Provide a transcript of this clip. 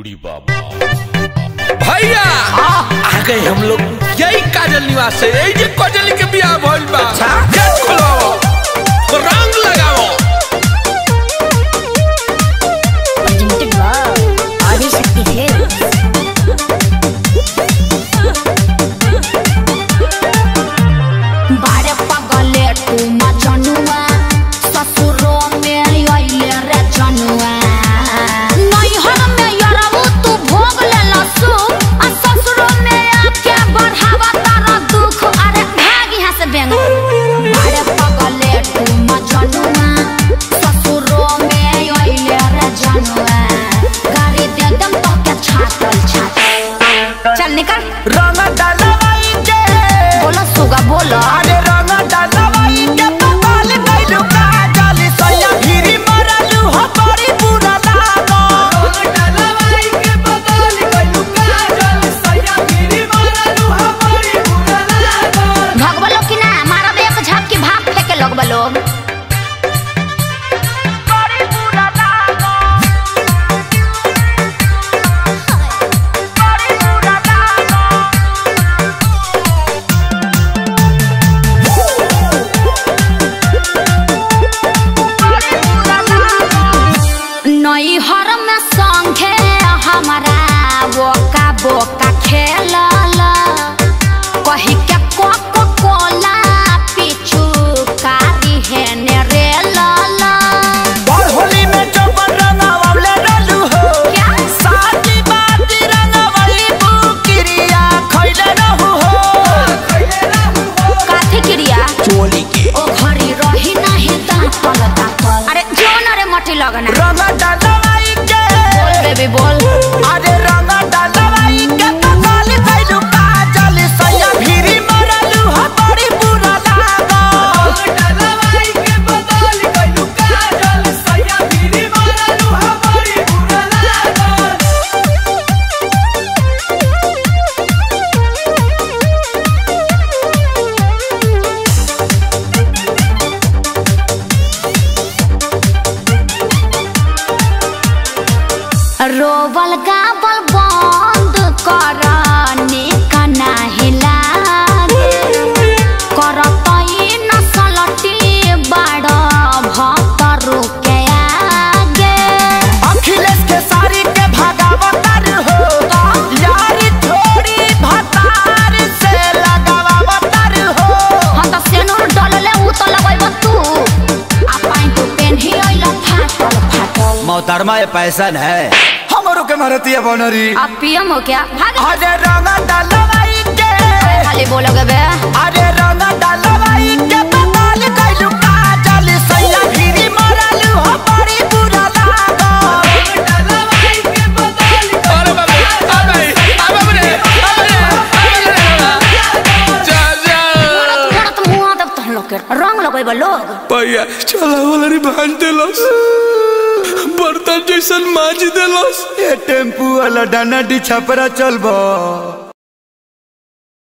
उड़ी बाबा भैया आ गए हम लोग यही काजल निवास से। यही जे काजल के बियाह भइल बा, गेट खोलाओ तो रंग लगाओ। आगे सकती है बारे पगले तुम जनुआ ससुरो मेरी आइले रे जनुआ रोबल गाबल बंद करने का नाही लागे करतई नसलटी बड़ा भक्तर के आगे अखिलेश के सारी के भगावतर हो यारी थोड़ी भतार से लगावतर हो। हम तो सेनुर डलले उ तो लगइब तू आ पाई तो पेन्ही आइला फाटल फाटल मौतरमा ये पैसन है के भारतीय बनरी अब पीएम हो क्या भाग। अरे रंगा डालवाई के खाली बोलोगे बे। अरे रंगा डालवाई के बताल कइलू का चल सैया भिरी मरलू हो बड़ी बुरा लागो। डालवाई के बताल अरे बाबा अब रे जा जा मोरा तो मुंह तब तोहन लोग के रंग लगइबा लोग भैया चला वाला रे बांधे लस बर्तन जैसन माजी देलस। ए टेम्पू वाला डाना डी छपरा चलबा।